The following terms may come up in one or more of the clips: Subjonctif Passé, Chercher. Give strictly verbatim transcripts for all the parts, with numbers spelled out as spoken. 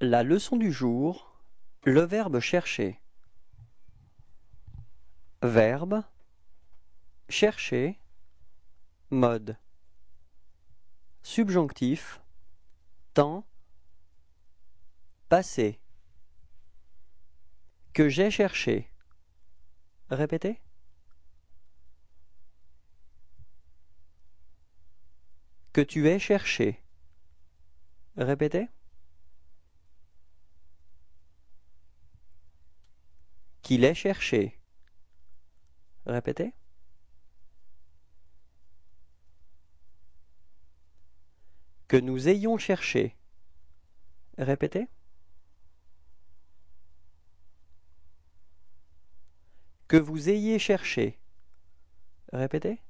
La leçon du jour, le verbe chercher. Verbe, chercher, mode. Subjonctif, temps, passé. Que j'ai cherché. Répétez. Que tu aies cherché. Répétez. Qu'il ait cherché. Répétez. Que nous ayons cherché. Répétez. Que vous ayez cherché. Répétez.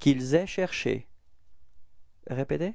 Qu'ils aient cherché. Répétez.